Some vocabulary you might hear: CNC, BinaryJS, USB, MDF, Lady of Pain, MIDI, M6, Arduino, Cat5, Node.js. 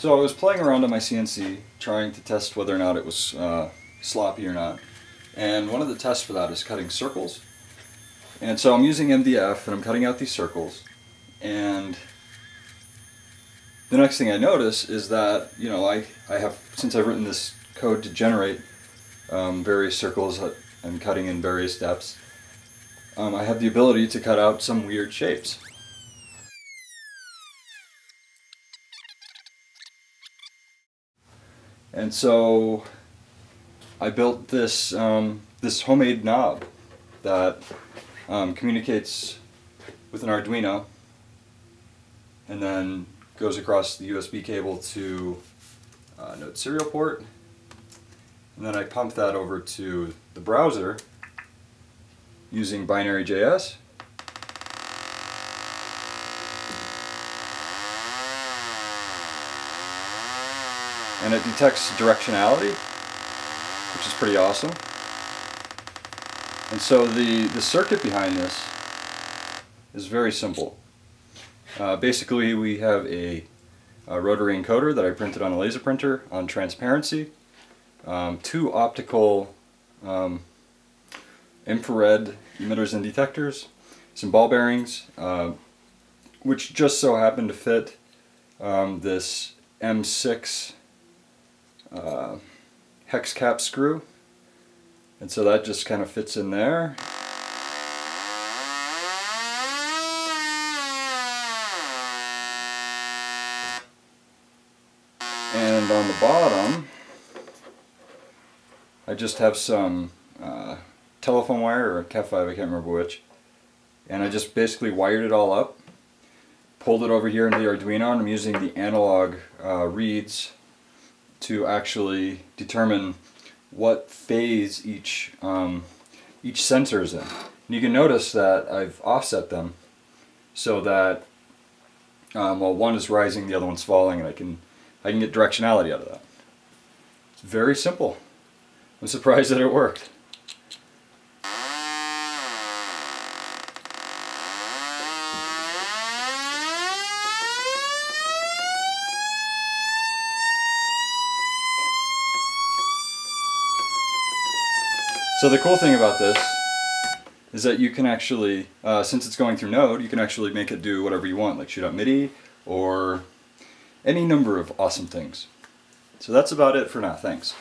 So I was playing around on my CNC, trying to test whether or not it was sloppy or not. And one of the tests for that is cutting circles. And so I'm using MDF, and I'm cutting out these circles. And the next thing I notice is that, you know, I have, since I've written this code to generate various circles and cutting in various depths, I have the ability to cut out some weird shapes. And so I built this, this homemade knob that communicates with an Arduino and then goes across the USB cable to Node serial port. And then I pump that over to the browser using BinaryJS. And it detects directionality, which is pretty awesome. And so the circuit behind this is very simple. Basically, we have a rotary encoder that I printed on a laser printer on transparency, two optical infrared emitters and detectors, some ball bearings, which just so happened to fit this M6 hex cap screw, and so that just kind of fits in there. And on the bottom I just have some telephone wire or Cat5, I can't remember which, and I just basically wired it all up, pulled it over here into the Arduino, and I'm using the analog reads to actually determine what phase each sensor is in. And you can notice that I've offset them so that well, one is rising, the other one's falling, and I can get directionality out of that. It's very simple. I'm surprised that it worked. So the cool thing about this is that you can actually, since it's going through Node, you can actually make it do whatever you want, like shoot out MIDI or any number of awesome things. So that's about it for now. Thanks.